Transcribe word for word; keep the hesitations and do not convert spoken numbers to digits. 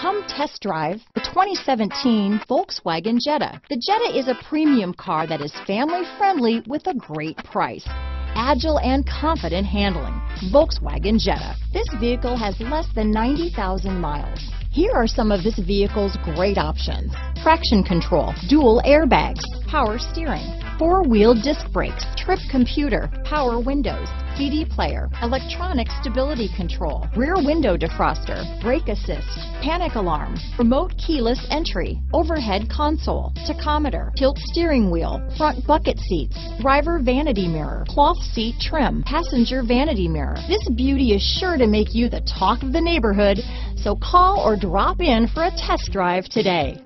Come test drive the twenty seventeen Volkswagen Jetta. The Jetta is a premium car that is family friendly with a great price. Agile and confident handling. Volkswagen Jetta. This vehicle has less than ninety thousand miles. Here are some of this vehicle's great options. Traction control, dual airbags, power steering, four-wheel disc brakes, trip computer, power windows, C D player, electronic stability control, rear window defroster, brake assist, panic alarm, remote keyless entry, overhead console, tachometer, tilt steering wheel, front bucket seats, driver vanity mirror, cloth seat trim, passenger vanity mirror. This beauty is sure to make you the talk of the neighborhood, so call or drop in for a test drive today.